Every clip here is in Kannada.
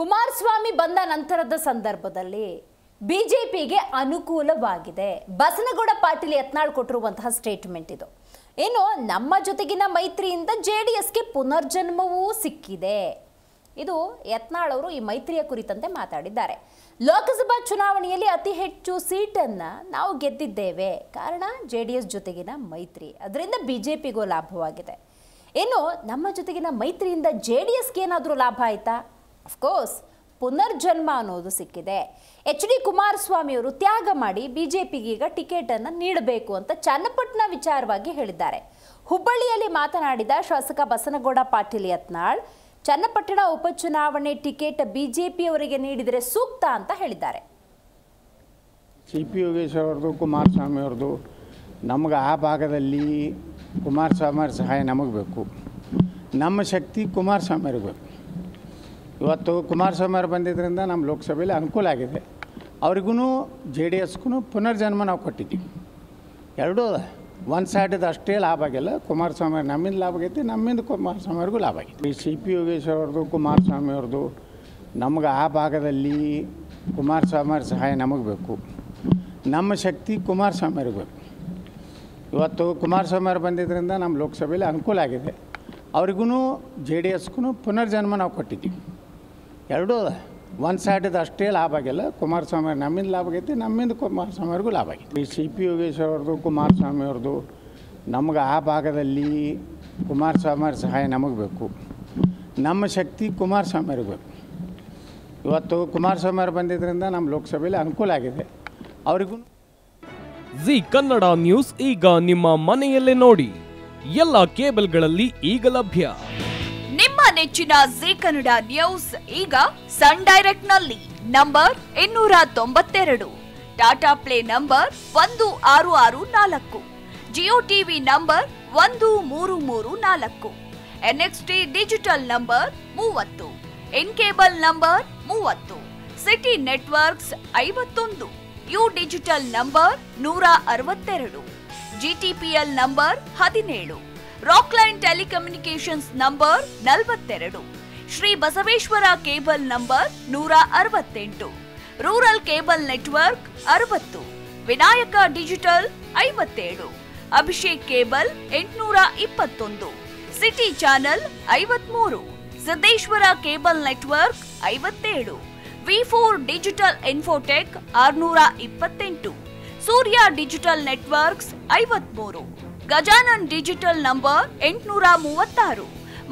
ಕುಮಾರಸ್ವಾಮಿ ಬಂದ ನಂತರದ ಸಂದರ್ಭದಲ್ಲಿ ಬಿಜೆಪಿಗೆ ಅನುಕೂಲವಾಗಿದೆ ಬಸನಗೌಡ ಪಾಟೀಲ್ ಯತ್ನಾಳ್ ಕೊಟ್ಟಿರುವಂತ ಸ್ಟೇಟ್ಮೆಂಟ್ ಇದು। ಏನು ನಮ್ಮ ಜೊತೆಗಿನ ಮೈತ್ರಿಯಿಂದ JDS ಗೆ ಪುನರ್ಜನ್ಮವೂ ಸಿಕ್ಕಿದೆ ಇದು ಯತ್ನಾಳ್ ಅವರು ಈ ಮೈತ್ರಿಯ ಕುರಿತಂತೆ ಮಾತಾಡಿದ್ದಾರೆ। ಲೋಕಸಭಾ ಚುನಾವಣೆಯಲ್ಲಿ ಅತಿ ಹೆಚ್ಚು ಸೀಟನ್ನ ನಾವು ಗೆದ್ದಿದ್ದೇವೆ ಕಾರಣ JDS ಜೊತೆಗಿನ ಮೈತ್ರಿ ಅದರಿಂದ ಬಿಜೆಪಿಗೂ ಲಾಭವಾಗಿದೆ। ಏನು ನಮ್ಮ ಜೊತೆಗಿನ ಮೈತ್ರಿಯಿಂದ JDS ಗೆ ಏನಾದರೂ ಲಾಭ ಆಯ್ತಾ? ಆಫ್ ಕೋರ್ಸ್ ಪುನರ್ಜನ್ಮ ಅನ್ನೋದು ಸಿಕ್ಕಿದೆ। HD ಕುಮಾರಸ್ವಾಮಿ ಅವರು ತ್ಯಾಗ ಮಾಡಿ ಬಿಜೆಪಿಗೆ ಈಗ ಟಿಕೆಟ್ ಅನ್ನು ನೀಡಬೇಕು ಅಂತ ಚನ್ನಪಟ್ಟಣ ವಿಚಾರವಾಗಿ ಹೇಳಿದ್ದಾರೆ। ಹುಬ್ಬಳ್ಳಿಯಲ್ಲಿ ಮಾತನಾಡಿದ ಶಾಸಕ ಬಸನಗೌಡ ಪಾಟೀಲ್ ಯತ್ನಾಳ್ ಚನ್ನಪಟ್ಟಣ ಉಪಚುನಾವಣೆ ಟಿಕೆಟ್ ಬಿಜೆಪಿ ಅವರಿಗೆ ನೀಡಿದರೆ ಸೂಕ್ತ ಅಂತ ಹೇಳಿದ್ದಾರೆ। CP ಯೋಗೇಶ್ವರ್ ಅವರದು ಕುಮಾರಸ್ವಾಮಿ ಅವರದು ನಮಗೆ ಆ ಭಾಗದಲ್ಲಿ ಕುಮಾರಸ್ವಾಮಿ ಸಹಾಯ ನಮಗೆ ಬೇಕು, ನಮ್ಮ ಶಕ್ತಿ ಕುಮಾರಸ್ವಾಮಿ ಇರಬೇಕು। ಇವತ್ತು ಕುಮಾರಸ್ವಾಮಿ ಅವರು ಬಂದಿದ್ದರಿಂದ ನಮ್ಮ ಲೋಕಸಭೆಯಲ್ಲಿ ಅನುಕೂಲ ಆಗಿದೆ, ಅವರಿಗೂ JDSಗೂ ಪುನರ್ಜನ್ಮ ನಾವು ಕೊಟ್ಟಿದ್ದೀವಿ। ಎರಡೂ ಒಂದು ಸೈಡದ ಅಷ್ಟೇ ಲಾಭ ಆಗಿಲ್ಲ, ಕುಮಾರಸ್ವಾಮಿ ಅವ್ರು ನಮ್ಮಿಂದ ಲಾಭ ಆಗೈತಿ, ನಮ್ಮಿಂದ ಕುಮಾರಸ್ವಾಮಿ ಅವ್ರಿಗೂ ಲಾಭ ಆಗೈತಿ। ಈ CP ಯೋಗೇಶ್ವರ್ ಅವ್ರದ್ದು ಕುಮಾರಸ್ವಾಮಿ ಅವ್ರದ್ದು ನಮ್ಗೆ ಆ ಭಾಗದಲ್ಲಿ ಕುಮಾರಸ್ವಾಮಿ ಅವ್ರ ಸಹಾಯ ನಮಗೆ ಬೇಕು, ನಮ್ಮ ಶಕ್ತಿ ಕುಮಾರಸ್ವಾಮಿ ಇರಬೇಕು। ಇವತ್ತು ಕುಮಾರಸ್ವಾಮಿ ಅವರು ಬಂದಿದ್ದರಿಂದ ನಮ್ಮ ಲೋಕಸಭೆಯಲ್ಲಿ ಅನುಕೂಲ ಆಗಿದೆ, ಅವರಿಗೂ JDSಗೂ ಪುನರ್ಜನ್ಮ ನಾವು ಕೊಟ್ಟಿದ್ದೀವಿ। ಎರಡೂ ಒಂದು ಸೈಡದ ಅಷ್ಟೇ ಲಾಭ ಆಗಿಲ್ಲ, ಕುಮಾರಸ್ವಾಮಿ ಅವ್ರು ನಮ್ಮಿಂದ ಲಾಭ ಆಗೈತಿ, ನಮ್ಮಿಂದ ಕುಮಾರಸ್ವಾಮಿ ಅವ್ರಿಗೂ ಲಾಭ ಆಗೈತಿ। ಈ CP ಯೋಗೇಶ್ವರ್ ಅವ್ರದ್ದು ಕುಮಾರಸ್ವಾಮಿ ಅವ್ರದ್ದು ನಮ್ಗೆ ಆ ಭಾಗದಲ್ಲಿ ಕುಮಾರಸ್ವಾಮಿ ಅವ್ರ ಸಹಾಯ ನಮಗೆ ಬೇಕು, ನಮ್ಮ ಶಕ್ತಿ ಕುಮಾರಸ್ವಾಮಿ ಇರಬೇಕು। ಇವತ್ತು ಕುಮಾರಸ್ವಾಮಿ ಅವರು ಬಂದಿದ್ದರಿಂದ ನಮ್ಮ ಲೋಕಸಭೆಯಲ್ಲಿ ಅನುಕೂಲ ಆಗಿದೆ, ಅವರಿಗೂ। ಜಿ ಕನ್ನಡ ನ್ಯೂಸ್ ಈಗ ನಿಮ್ಮ ಮನೆಯಲ್ಲೇ ನೋಡಿ, ಎಲ್ಲ ಕೇಬಲ್ಗಳಲ್ಲಿ ಈಗ ಲಭ್ಯ। ನಿಮ್ಮ ನೆಚ್ಚಿನ ಜಿ ಕನ್ನಡ ನ್ಯೂಸ್ ಈಗ ಸನ್ ಡೈರೆಕ್ಟ್ ನಲ್ಲಿ number 292, Tata play number 1664, Jio TV number 1334, NXT digital number 30, N cable number 30, city networks 51, U digital number 162, GTPL number 17, Rockline telecommunications number 42, Shri Basaveshwara cable number 168, rural cable network 60, Vinayaka digital 57, Abhishek cable 821, city channel 53, Siddeshwara cable network 57, V4 digital infotech 628, ಸೂರ್ಯ digital networks 53, Gajanan digital number 836,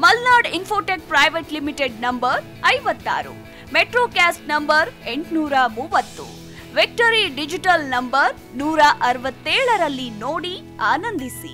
Malnad infotech private limited number 56, metro cash number 830, victory digital number 167ರಲ್ಲಿ ನೋಡಿ ಆನಂದಿಸಿ।